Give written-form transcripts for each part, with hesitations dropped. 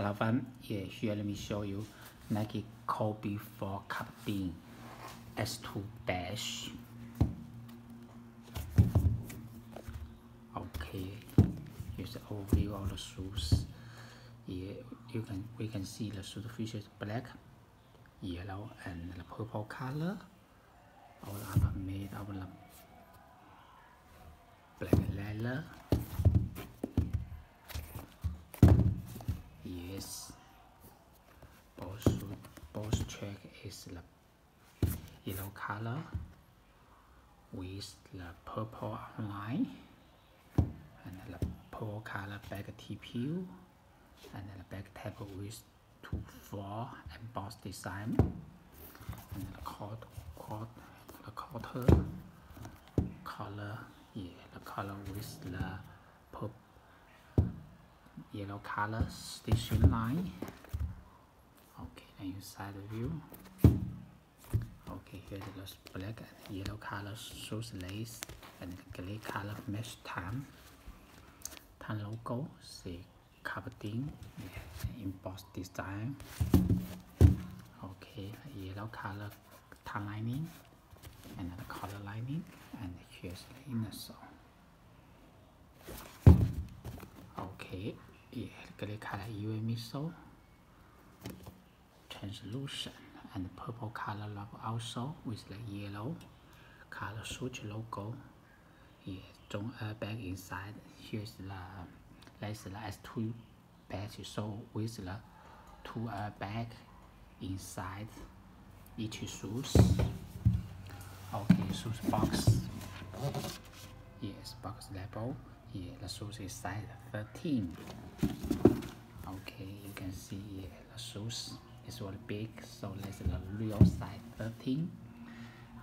11. Yeah, here let me show you Nike Kobe 4 Carpe Diem S2 dash. Okay, here's the overview of the shoes. Yeah, we can see the shoe features black, yellow, and the purple color. All are made of the black leather. Yes, both track is the yellow color with the purple outline and the purple color back TPU and the back tab with 2-4 embossed design and the quarter color. Yeah, the color with the purple yellow color stitching line. Okay, and inside the view. Okay, here's the black and yellow color shoes lace and the gray color mesh tan logo. See Carpe Diem, yeah, embossed design. Okay, yellow color tan lining and the color lining, and here's the inner sole. Okay. Yeah, gray color UV midsole, translucent, and purple color rubber outsole with the yellow color swoosh logo. Yeah, don't airbag inside. Here's the S2 batch, so with the 2 airbag inside each shoes. Okay, shoes box. Yes, box label. Yeah, the shoes is size 13. Okay, you can see, yeah, the shoes is very big, so that's the real size 13.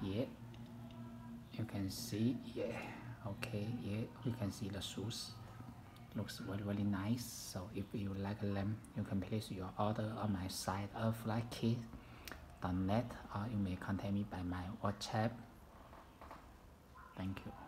Yeah, you can see, yeah, okay, yeah, you can see the shoes looks really nice. So if you like them, you can place your order on my site airflykicks.net, or you may contact me by my WhatsApp. Thank you.